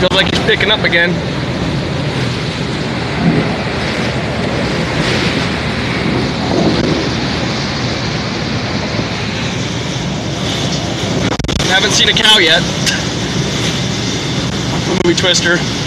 Feels like he's picking up again. Haven't seen a cow yet. Movie Twister.